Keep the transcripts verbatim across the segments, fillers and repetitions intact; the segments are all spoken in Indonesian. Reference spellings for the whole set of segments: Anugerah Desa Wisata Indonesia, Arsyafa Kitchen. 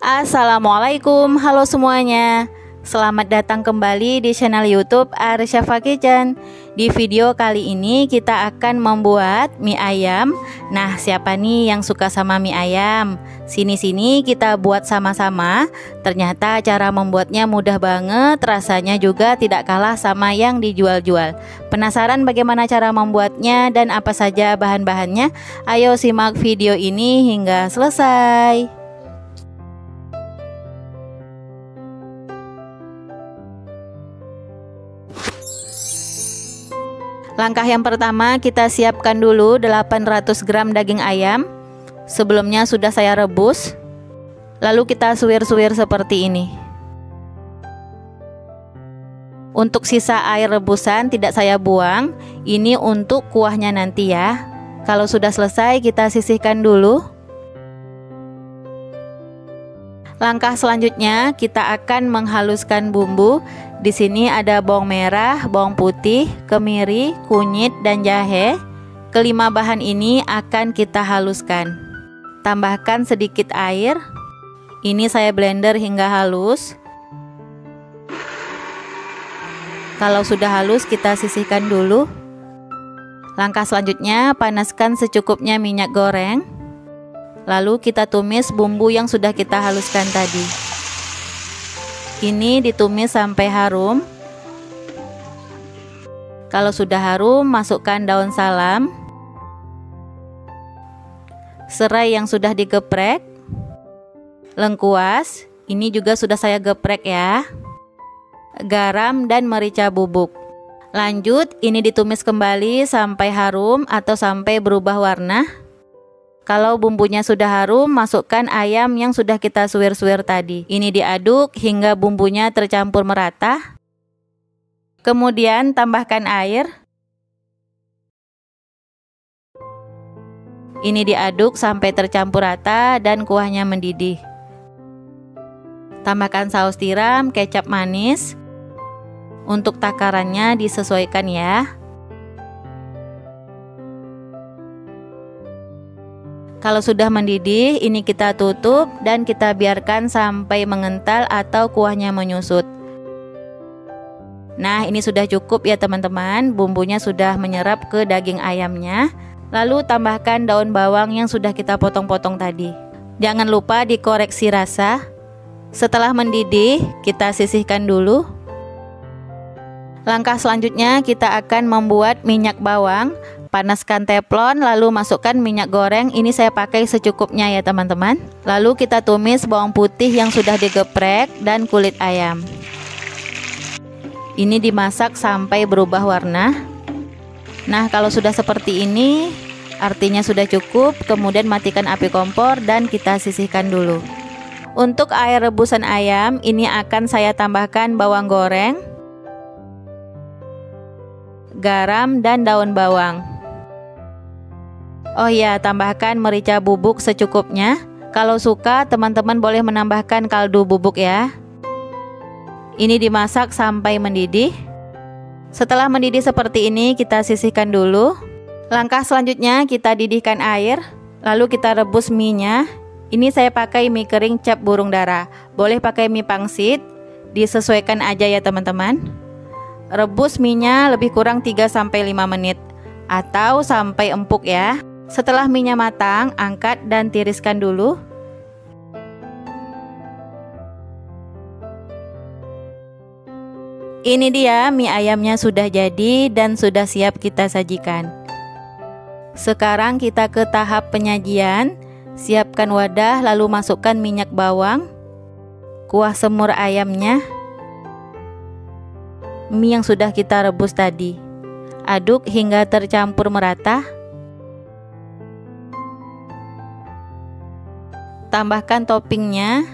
Assalamualaikum, halo semuanya. Selamat datang kembali di channel YouTube Arsyafa Kitchen. Di video kali ini kita akan membuat mie ayam. Nah, siapa nih yang suka sama mie ayam? Sini-sini kita buat sama-sama. Ternyata cara membuatnya mudah banget, rasanya juga tidak kalah sama yang dijual-jual. Penasaran bagaimana cara membuatnya dan apa saja bahan-bahannya? Ayo simak video ini hingga selesai. Langkah yang pertama, kita siapkan dulu delapan ratus gram daging ayam. Sebelumnya sudah saya rebus. Lalu kita suwir-suwir seperti ini. Untuk sisa air rebusan tidak saya buang. Ini untuk kuahnya nanti ya. Kalau sudah selesai kita sisihkan dulu. Langkah selanjutnya kita akan menghaluskan bumbu. Di sini ada bawang merah, bawang putih, kemiri, kunyit, dan jahe. Kelima bahan ini akan kita haluskan. Tambahkan sedikit air. Ini saya blender hingga halus. Kalau sudah halus kita sisihkan dulu. Langkah selanjutnya panaskan secukupnya minyak goreng. Lalu kita tumis bumbu yang sudah kita haluskan tadi. Ini ditumis sampai harum. Kalau sudah harum, masukkan daun salam, serai yang sudah digeprek, lengkuas, ini juga sudah saya geprek ya, garam dan merica bubuk. Lanjut, ini ditumis kembali sampai harum atau sampai berubah warna. Kalau bumbunya sudah harum, masukkan ayam yang sudah kita suwir-suwir tadi. Ini diaduk hingga bumbunya tercampur merata. Kemudian tambahkan air. Ini diaduk sampai tercampur rata dan kuahnya mendidih. Tambahkan saus tiram, kecap manis. Untuk takarannya disesuaikan ya. Kalau sudah mendidih, ini kita tutup dan kita biarkan sampai mengental atau kuahnya menyusut. Nah, ini sudah cukup ya teman-teman, bumbunya sudah menyerap ke daging ayamnya. Lalu tambahkan daun bawang yang sudah kita potong-potong tadi. Jangan lupa dikoreksi rasa. Setelah mendidih, kita sisihkan dulu. Langkah selanjutnya kita akan membuat minyak bawang. Panaskan teflon, lalu masukkan minyak goreng. Ini saya pakai secukupnya ya teman-teman. Lalu kita tumis bawang putih yang sudah digeprek dan kulit ayam. Ini dimasak sampai berubah warna. Nah, kalau sudah seperti ini artinya sudah cukup. Kemudian matikan api kompor dan kita sisihkan dulu. Untuk air rebusan ayam ini akan saya tambahkan bawang goreng, garam dan daun bawang. Oh ya, tambahkan merica bubuk secukupnya. Kalau suka teman-teman boleh menambahkan kaldu bubuk ya. Ini dimasak sampai mendidih. Setelah mendidih seperti ini kita sisihkan dulu. Langkah selanjutnya kita didihkan air. Lalu kita rebus mie-nya. Ini saya pakai mie kering cap burung dara. Boleh pakai mie pangsit. Disesuaikan aja ya teman-teman. Rebus mie-nya lebih kurang tiga sampai lima menit atau sampai empuk ya. Setelah mie-nya matang, angkat dan tiriskan dulu. Ini dia mie ayamnya sudah jadi dan sudah siap kita sajikan. Sekarang kita ke tahap penyajian. Siapkan wadah lalu masukkan minyak bawang, kuah semur ayamnya, mie yang sudah kita rebus tadi. Aduk hingga tercampur merata. Tambahkan toppingnya.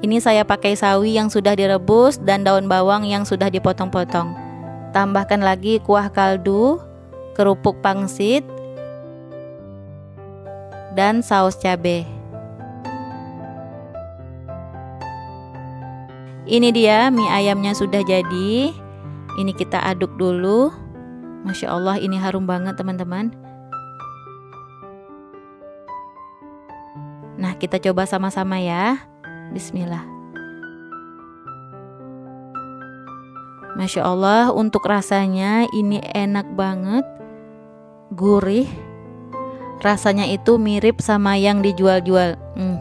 Ini saya pakai sawi yang sudah direbus dan daun bawang yang sudah dipotong-potong. Tambahkan lagi kuah kaldu, kerupuk pangsit, dan saus cabai. Ini dia mie ayamnya sudah jadi. Ini kita aduk dulu. Masya Allah, ini harum banget teman-teman. Nah, kita coba sama-sama ya. Bismillah. Masya Allah, untuk rasanya ini enak banget, gurih. Rasanya itu mirip sama yang dijual-jual. hmm.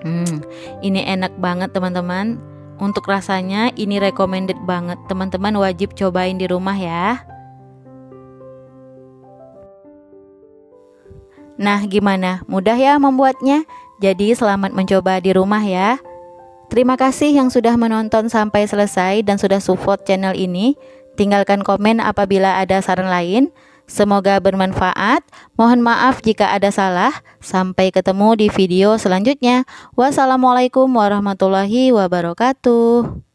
Hmm. Ini enak banget teman-teman. Untuk rasanya ini recommended banget. Teman-teman wajib cobain di rumah ya. Nah, gimana? Mudah ya membuatnya? Jadi selamat mencoba di rumah ya. Terima kasih yang sudah menonton sampai selesai dan sudah support channel ini. Tinggalkan komen apabila ada saran lain. Semoga bermanfaat. Mohon maaf jika ada salah. Sampai ketemu di video selanjutnya. Wassalamualaikum warahmatullahi wabarakatuh.